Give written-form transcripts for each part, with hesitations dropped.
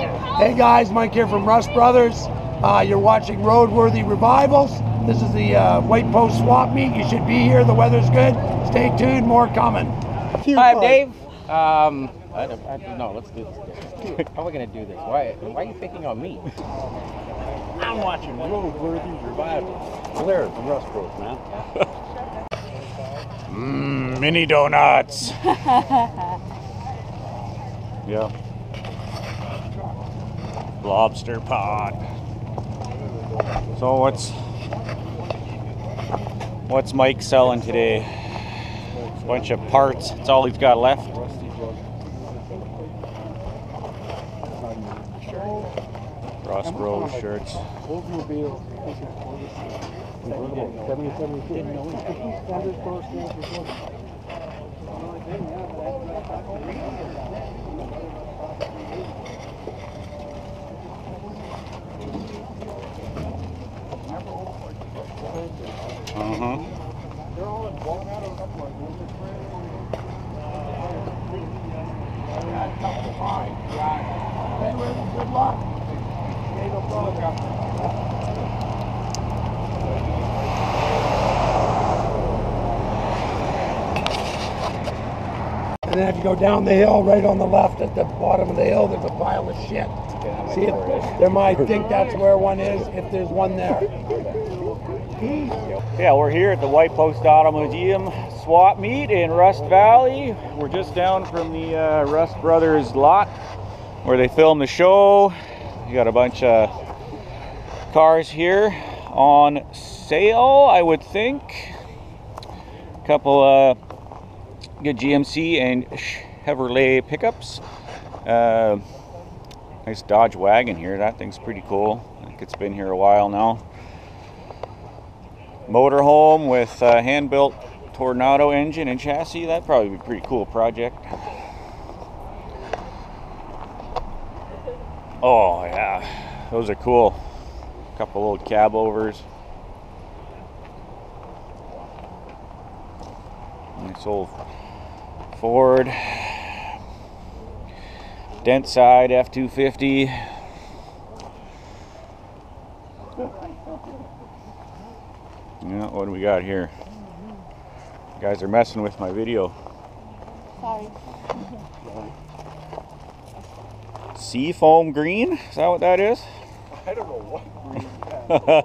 Hey guys, Mike here from Russ Brothers. You're watching Roadworthy Revivals. This is the White Post Swap Meet. You should be here. The weather's good. Stay tuned. More coming. Hi, I'm Dave. I don't know. Let's do this. How are we gonna do this? Why are you picking on me? I'm watching Roadworthy Revivals. Blair from Russ Brothers, man. Mmm, mini donuts. Yeah. Lobster pot. So what's Mike selling today? A bunch of parts. It's all he's got left. Ross Road shirts. And then if you go down the hill, right on the left at the bottom of the hill, there's a pile of shit. See, if there might think that's where one is, if there's one there. Yeah, we're here at the White Post Auto Museum swap meet in Rust Valley. We're just down from the Rust Brothers lot where they film the show. You got a bunch of cars here on sale, I would think. A couple good GMC and Chevrolet pickups. Nice Dodge wagon here. That thing's pretty cool. I think it's been here a while now. Motorhome with a hand-built Tornado engine and chassis. That'd probably be a pretty cool project. Oh yeah, those are cool. Couple old cab overs. Nice old Ford. Dent side F-250. Yeah, what do we got here? You guys are messing with my video. Sorry. Seafoam green? Is that what that is? I don't know what green.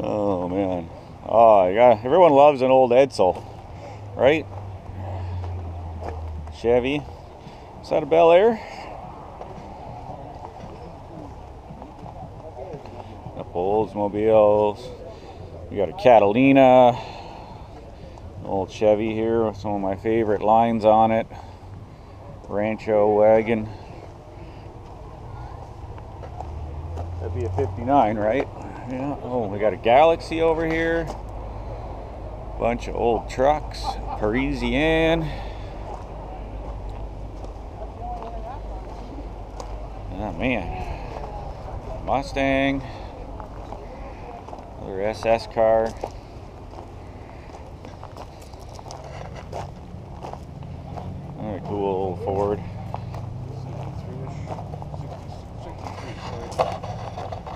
Oh man. Oh yeah. Everyone loves an old Edsel, right? Chevy. Is that a Bel Air? Up Oldsmobiles. We got a Catalina. Old Chevy here with some of my favorite lines on it. Rancho wagon. That'd be a 59, right? Yeah. Oh, we got a Galaxy over here. Bunch of old trucks. Parisian. Oh man, Mustang, another SS car, another cool old Ford.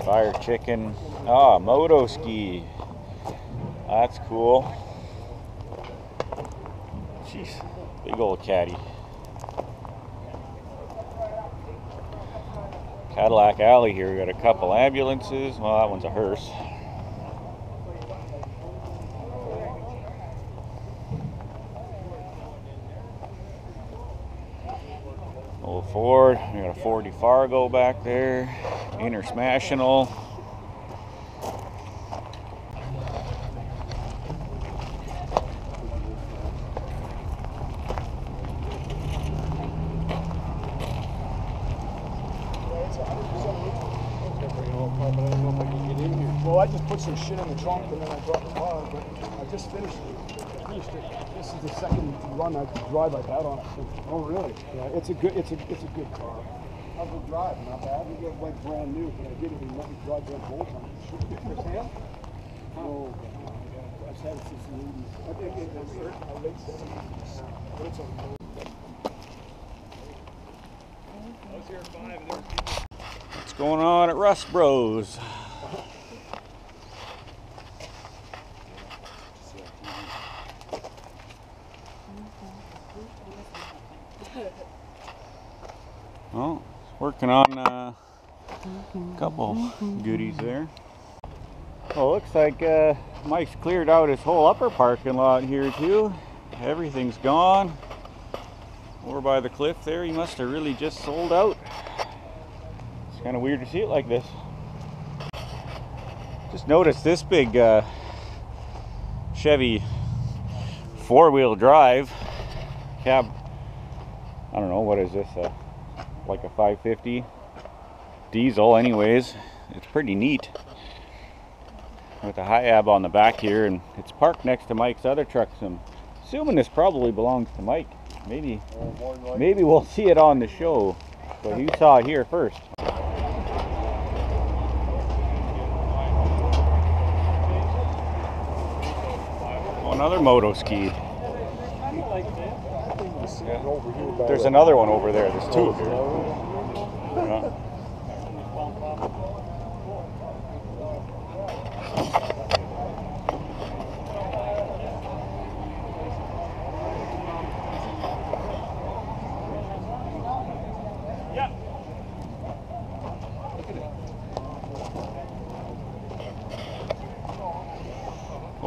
Fire Chicken. Ah, Moto-Ski. That's cool. Jeez, big old caddy. Cadillac Alley here, we got a couple ambulances. Well, that one's a hearse. Old Ford, we got a 40 Fargo back there. International. Well, I just put some shit in the trunk and then I dropped the car, but I just finished it. This is the second run I could drive like that on it. Oh, really? Yeah, it's a good car. How good drive? Not bad. You get like brand new, but I didn't even let me drive that whole time. Should be for sale? Oh, I've had it since the 80s. I think it's late 70s. But it's a What's going on at Rust Bros? Well, working on a couple goodies there. Well, looks like Mike's cleared out his whole upper parking lot here too. Everything's gone. Over by the cliff there, he must have really just sold out. It's kind of weird to see it like this. Just noticed this big Chevy four-wheel drive cab. I don't know, what is this? Like a 550 diesel anyways. It's pretty neat. With a HIAB on the back here, and it's parked next to Mike's other truck. So I'm assuming this probably belongs to Mike. Maybe we'll see it on the show, but you saw it here first. Oh, another Moto-Ski. Yeah. There's another one over there. There's two of here. Yeah.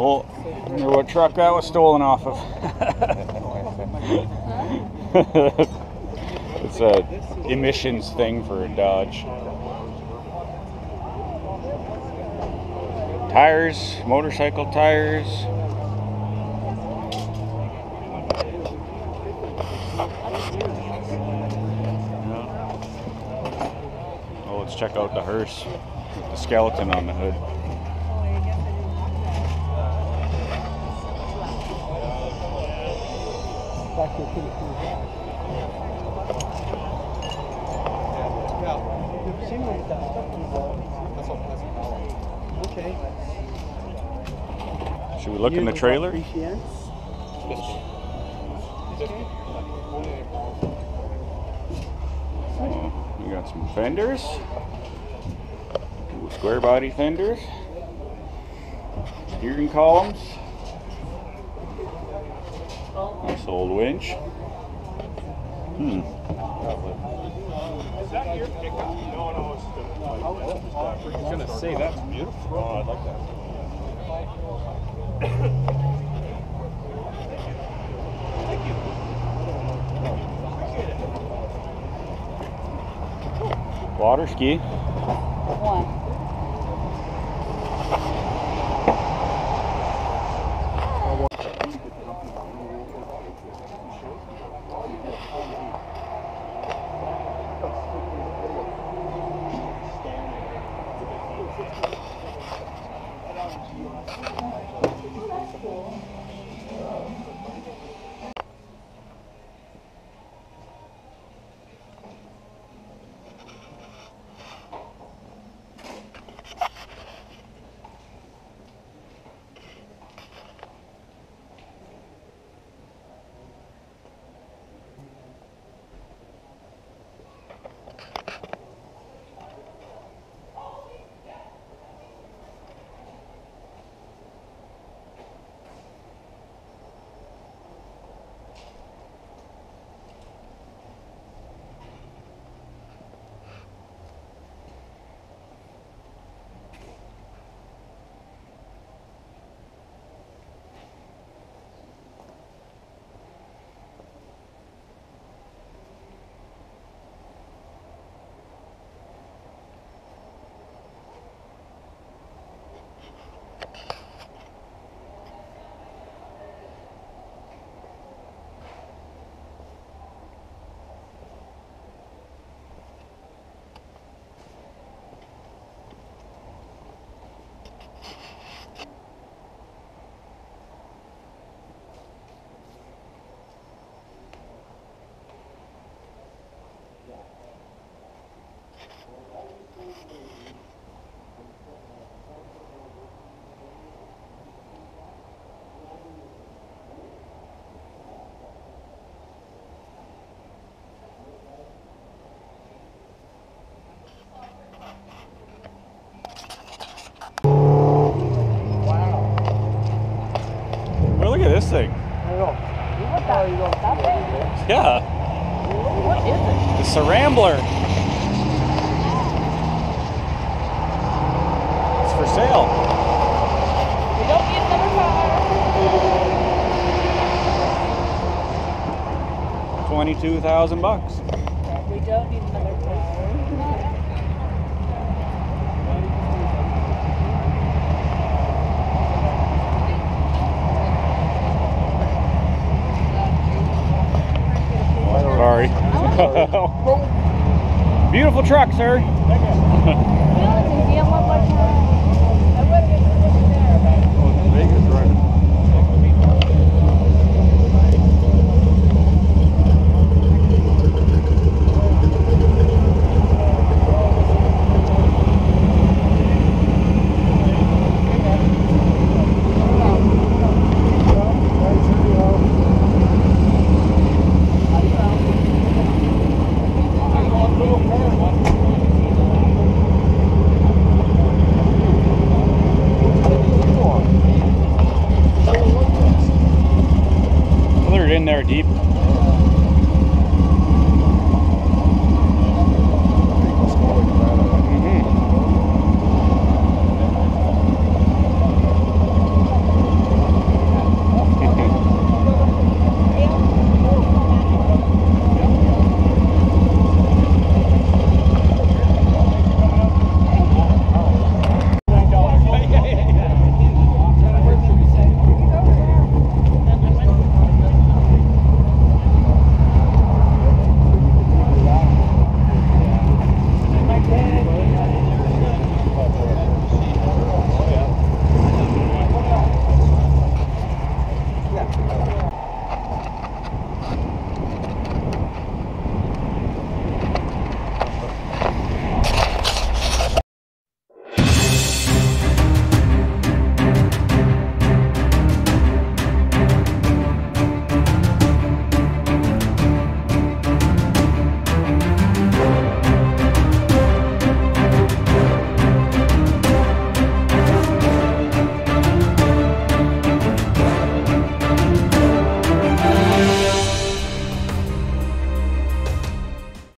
Oh, I wonder what truck that was stolen off of. It's a emissions thing for a Dodge. Tires, motorcycle tires. Oh, let's check out the hearse. The skeleton on the hood. Should we look in the trailer? Yes. Oh, we got some fenders. Ooh, square body fenders. Steering columns. Nice old winch. Is that your pickup? No, it's the. I was gonna say that's beautiful. Oh, I like that. Water ski. One. thing? What that thing? Yeah. What is it? It's a Rambler. It's for sale. We don't need another car. 22,000 bucks. We don't need another car. Sorry. Beautiful truck, sir.